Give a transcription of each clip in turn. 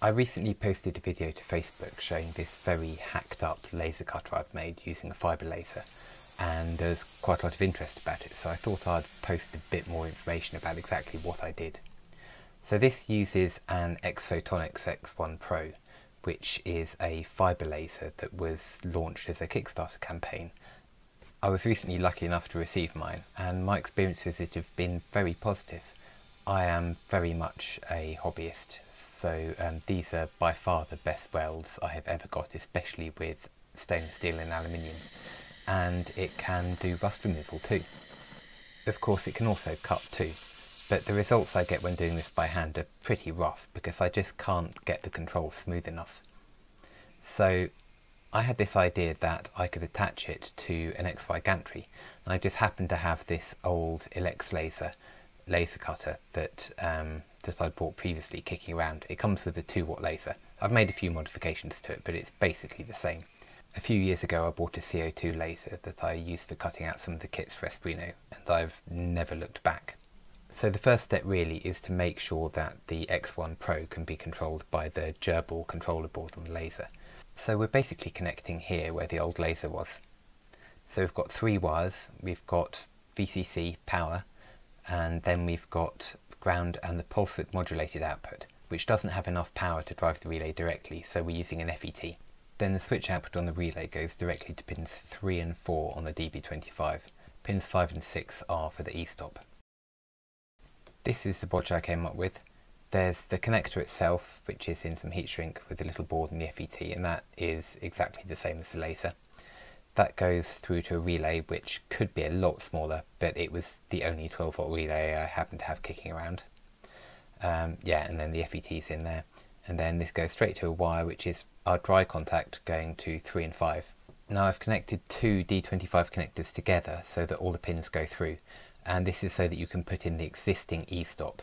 I recently posted a video to Facebook showing this very hacked up laser cutter I've made using a fibre laser, and there's quite a lot of interest about it, so I thought I'd post a bit more information about exactly what I did. So this uses an XPhotonics X1 Pro, which is a fibre laser that was launched as a Kickstarter campaign. I was recently lucky enough to receive mine, and my experience with it have been very positive. I am very much a hobbyist, so these are by far the best welds I have ever got, especially with stainless steel and aluminium, and it can do rust removal too. Of course it can also cut too, but the results I get when doing this by hand are pretty rough because I just can't get the control smooth enough. So I had this idea that I could attach it to an XY gantry, and I just happened to have this old Elex laser cutter that I'd bought previously kicking around. It comes with a 2-watt laser. I've made a few modifications to it, but it's basically the same. A few years ago I bought a CO2 laser that I used for cutting out some of the kits for Espruino, and I've never looked back. So the first step really is to make sure that the X1 Pro can be controlled by the gerbil controller board on the laser. So we're basically connecting here where the old laser was. So we've got 3 wires, we've got VCC power, and then we've got ground and the pulse width modulated output, which doesn't have enough power to drive the relay directly, so we're using an FET. Then the switch output on the relay goes directly to pins 3 and 4 on the DB25. Pins 5 and 6 are for the E-stop. This is the bodge I came up with. There's the connector itself, which is in some heat shrink with a little board and the FET, and that is exactly the same as the laser. That goes through to a relay which could be a lot smaller, but it was the only 12-volt relay I happened to have kicking around. And then the FET's in there. And then this goes straight to a wire which is our dry contact going to 3 and 5. Now I've connected 2 D25 connectors together so that all the pins go through, and this is so that you can put in the existing E-stop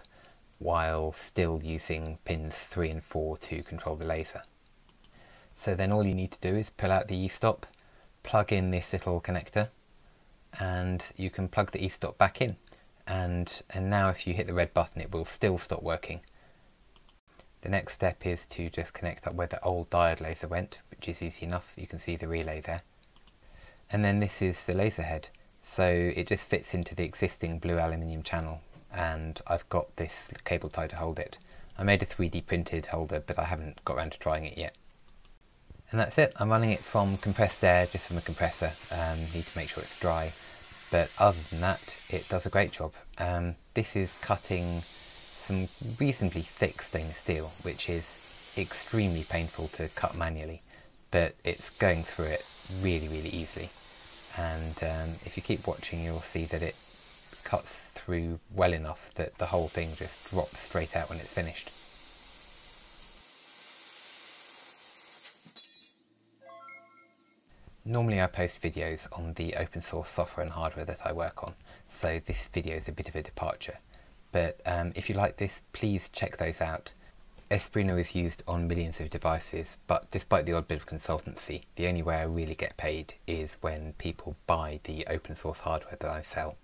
while still using pins 3 and 4 to control the laser. So then all you need to do is pull out the E-stop, plug in this little connector, and you can plug the E-stop back in, and now if you hit the red button it will still stop working. The next step is to just connect up where the old diode laser went, which is easy enough. You can see the relay there. And then this is the laser head, so it just fits into the existing blue aluminium channel, and I've got this cable tie to hold it. I made a 3D printed holder, but I haven't got around to trying it yet. And that's it. I'm running it from compressed air, just from a compressor. Need to make sure it's dry, but other than that it does a great job. This is cutting some reasonably thick stainless steel, which is extremely painful to cut manually, but it's going through it really, really easily. And if you keep watching you'll see that it cuts through well enough that the whole thing just drops straight out when it's finished. Normally I post videos on the open source software and hardware that I work on, so this video is a bit of a departure. But if you like this, please check those out. Espruino is used on millions of devices, but despite the odd bit of consultancy, the only way I really get paid is when people buy the open source hardware that I sell.